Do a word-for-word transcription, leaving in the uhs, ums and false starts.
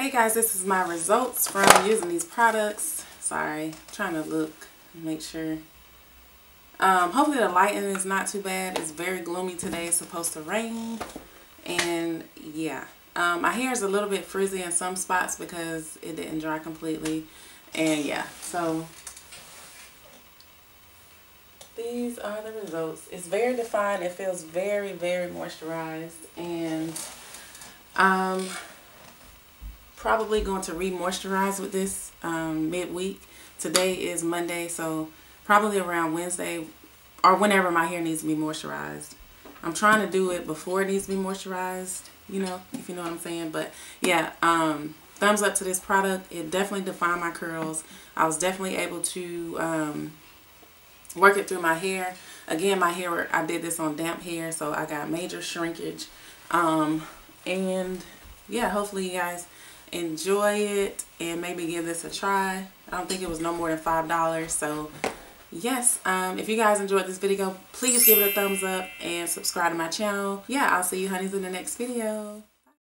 Hey guys, this is my results from using these products. Sorry, I'm trying to look and make sure. Um, hopefully the lighting is not too bad. It's very gloomy today. It's supposed to rain. And yeah, um, my hair is a little bit frizzy in some spots because it didn't dry completely. And yeah, so these are the results. It's very defined. It feels very, very moisturized. And um, probably going to re-moisturize with this um, midweek. Today is Monday, so probably around Wednesday or whenever my hair needs to be moisturized. I'm trying to do it before it needs to be moisturized, you know, if you know what I'm saying. But yeah, um, thumbs up to this product. It definitely defined my curls. I was definitely able to um, work it through my hair. Again, my hair, I did this on damp hair, so I got major shrinkage. Um, and yeah, hopefully you guys enjoy it and maybe give this a try. I don't think it was no more than five dollars. So yes, um, if you guys enjoyed this video, please give it a thumbs up and subscribe to my channel. Yeah, I'll see you honeys in the next video.